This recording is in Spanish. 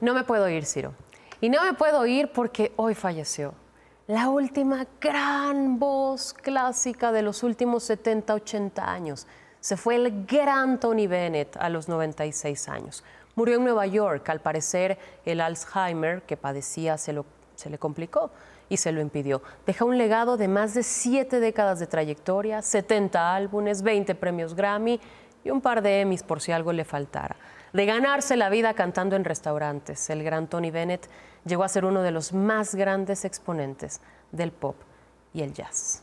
No me puedo ir, Ciro. Y no me puedo ir porque hoy falleció la última gran voz clásica de los últimos 70, 80 años. Se fue el gran Tony Bennett a los 96 años. Murió en Nueva York. Al parecer, el Alzheimer que padecía se le complicó y se lo impidió. Deja un legado de más de 7 décadas de trayectoria, 70 álbumes, 20 premios Grammy y un par de Emmys por si algo le faltara. De ganarse la vida cantando en restaurantes, el gran Tony Bennett llegó a ser uno de los más grandes exponentes del pop y el jazz.